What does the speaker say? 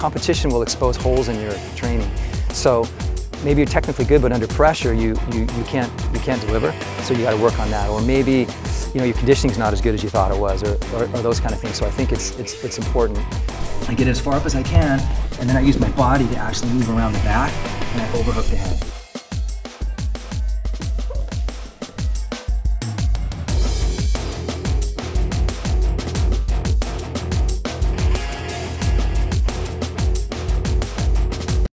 Competition will expose holes in your training. So maybe you're technically good, but under pressure you can't deliver. So you got to work on that. Or maybe your conditioning's not as good as you thought it was, or those kind of things. So I think it's important. I get as far up as I can, and then I use my body to actually move around the back, and I overhook the head.